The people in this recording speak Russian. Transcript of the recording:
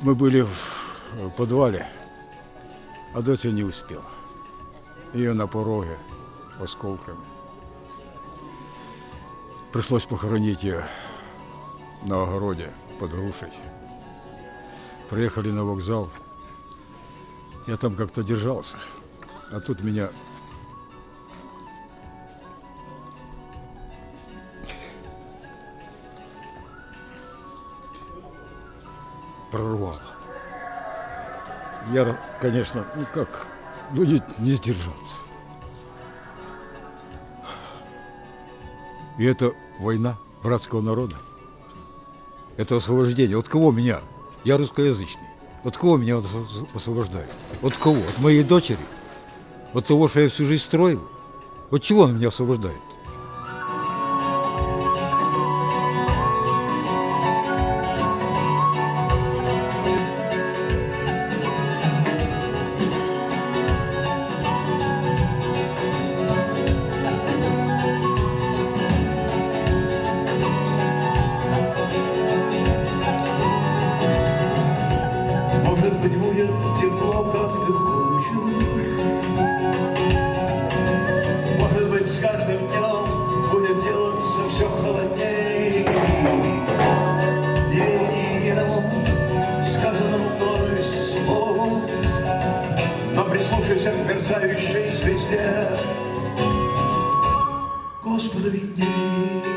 Мы были в подвале, а дочь не успела. Ее на пороге осколками. Пришлось похоронить ее на огороде под грушей. Приехали на вокзал. Я там как-то держался, а тут меня прорвало. Я, конечно, не сдержался. И это война братского народа. Это освобождение. От кого меня? Я русскоязычный. От кого меня освобождают? От кого? От моей дочери? От того, что я всю жизнь строил? От чего он меня освобождает? Господи, ведь не...